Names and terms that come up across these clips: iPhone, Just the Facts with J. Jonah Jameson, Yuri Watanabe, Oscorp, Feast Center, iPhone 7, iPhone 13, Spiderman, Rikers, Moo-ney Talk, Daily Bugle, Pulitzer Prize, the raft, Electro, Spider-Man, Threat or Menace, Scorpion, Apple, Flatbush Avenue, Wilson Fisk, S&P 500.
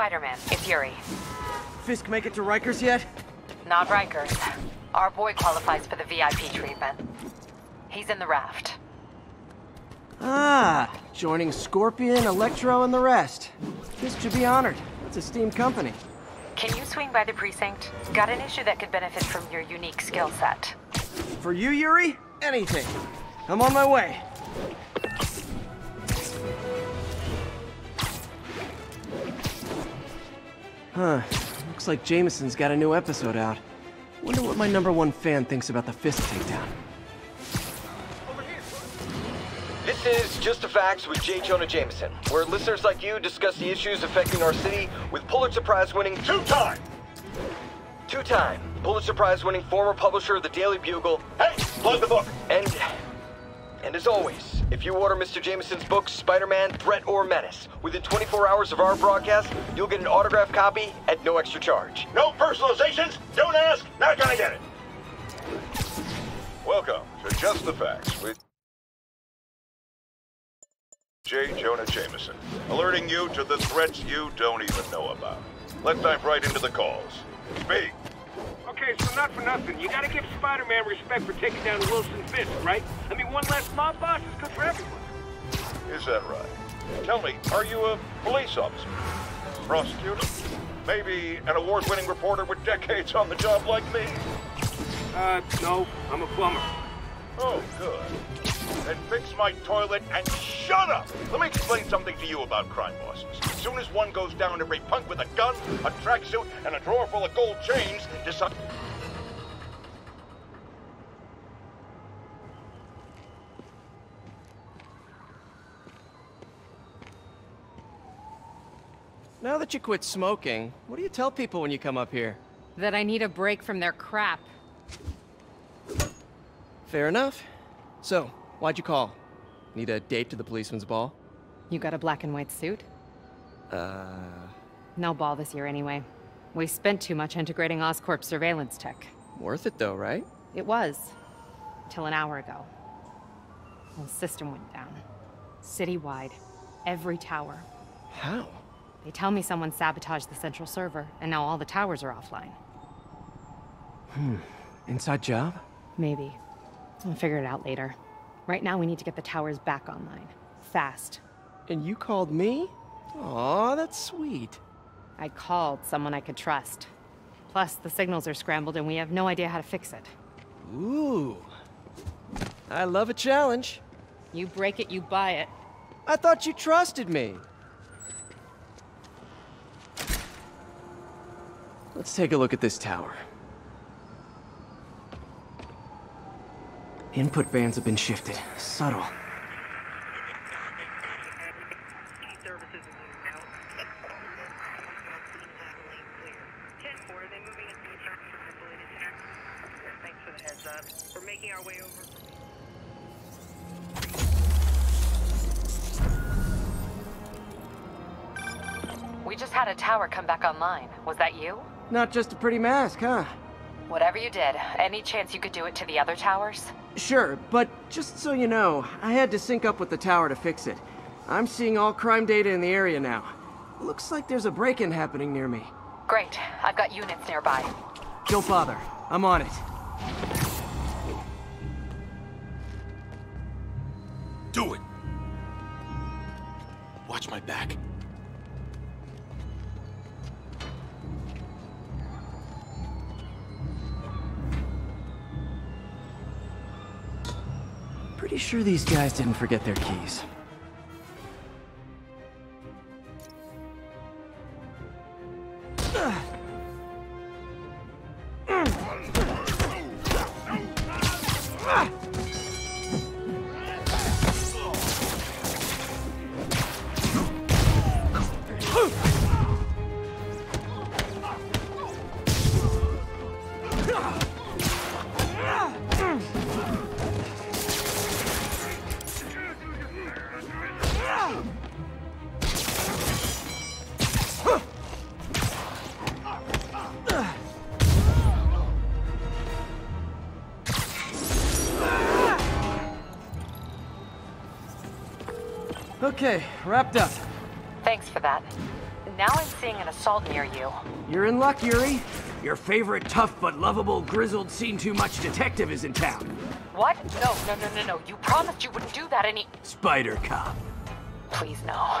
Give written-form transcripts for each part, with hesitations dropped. Spider-Man, it's Yuri. Fisk make it to Rikers yet? Not Rikers. Our boy qualifies for the VIP treatment. He's in the raft. Ah, joining Scorpion, Electro, and the rest. Fisk should be honored. It's a steam company. Can you swing by the precinct? Got an issue that could benefit from your unique skill set. For you, Yuri? Anything. I'm on my way. Huh. Looks like Jameson's got a new episode out. Wonder what my #1 fan thinks about the Fisk takedown. This is Just the Facts with J. Jonah Jameson, where listeners like you discuss the issues affecting our city with Pulitzer Prize winning two-time Pulitzer Prize winning former publisher of the Daily Bugle. Hey, plug the book! And as always, if you order Mr. Jameson's book, Spider-Man, Threat or Menace, within 24 hours of our broadcast, you'll get an autographed copy at no extra charge. No personalizations, don't ask, not gonna get it. Welcome to Just the Facts with J. Jonah Jameson, alerting you to the threats you don't even know about. Let's dive right into the calls. Speak. Okay, so not for nothing, you gotta give Spider-Man respect for taking down Wilson Fisk, right? I mean, one less mob boss is good for everyone. Is that right? Tell me, are you a police officer? Prosecutor? Maybe an award-winning reporter with decades on the job like me? No, I'm a plumber. Oh, good. Then fix my toilet and shut up! Let me explain something to you about crime bosses. As soon as one goes down, every punk with a gun, a tracksuit, and a drawer full of gold chains decides... Now that you quit smoking, what do you tell people when you come up here? That I need a break from their crap. Fair enough. So, why'd you call? Need a date to the policeman's ball? You got a black and white suit? No ball this year anyway. We spent too much integrating Oscorp surveillance tech. Worth it though, right? It was. Till an hour ago. The system went down. Citywide. Every tower. How? They tell me someone sabotaged the central server, and now all the towers are offline. Inside job? Maybe. I'll figure it out later. Right now, we need to get the towers back online. Fast. And you called me? Aw, that's sweet. I called someone I could trust. Plus, the signals are scrambled and we have no idea how to fix it. Ooh. I love a challenge. You break it, you buy it. I thought you trusted me. Let's take a look at this tower. Input bands have been shifted. Subtle. We just had a tower come back online. Was that you? Not just a pretty mask, huh? Whatever you did, any chance you could do it to the other towers? Sure, but just so you know, I had to sync up with the tower to fix it. I'm seeing all crime data in the area now. Looks like there's a break-in happening near me. Great. I've got units nearby. Don't bother. I'm on it. Do it! Watch my back. Pretty sure these guys didn't forget their keys. Okay, wrapped up. Thanks for that. Now I'm seeing an assault near you. You're in luck, Yuri. Your favorite tough but lovable, grizzled, seen-too-much detective is in town. What? No. You promised you wouldn't do that any— Spider Cop. Please, no.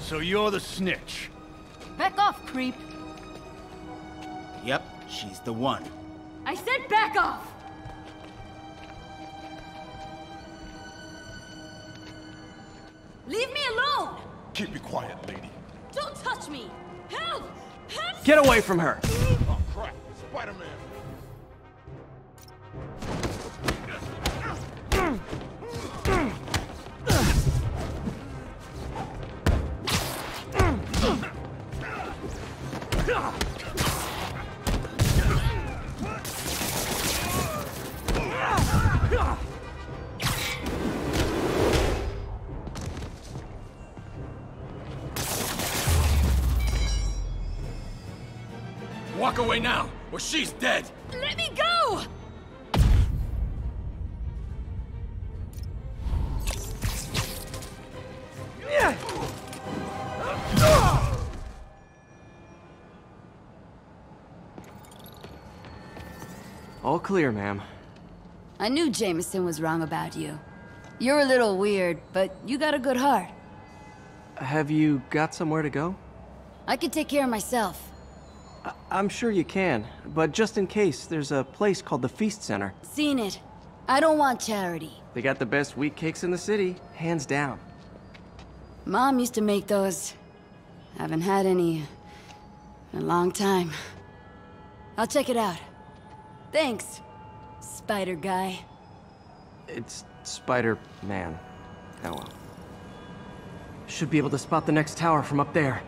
So you're the snitch. Back off, creep. Yep, she's the one. I said back off! Leave me alone! Keep it quiet, lady. Don't touch me! Help! Help! Get away from her! Oh, crap! Spider-Man! Walk away now, or she's dead! Let me go! All clear, ma'am. I knew Jameson was wrong about you. You're a little weird, but you got a good heart. Have you got somewhere to go? I can take care of myself. I'm sure you can, but just in case, there's a place called the Feast Center. Seen it. I don't want charity. They got the best wheat cakes in the city, hands down. Mom used to make those. Haven't had any in a long time. I'll check it out. Thanks, Spider Guy. It's Spider-Man. Oh well. Should be able to spot the next tower from up there.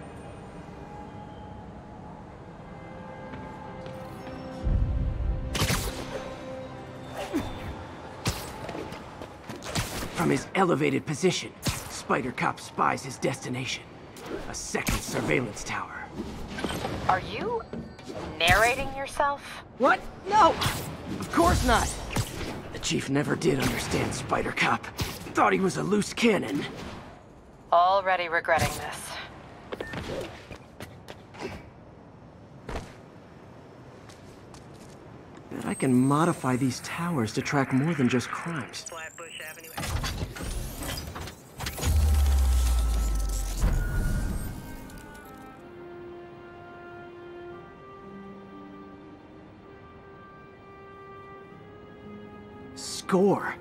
From his elevated position, Spider Cop spies his destination. A second surveillance tower. Are you narrating yourself? What? No! Of course not! The Chief never did understand Spider Cop. Thought he was a loose cannon. Already regretting this. Bet I can modify these towers to track more than just crimes. Flatbush Avenue. Score.